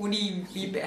Uni Bibe.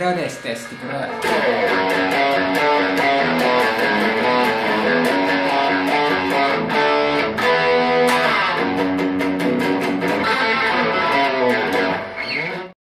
Rares testi,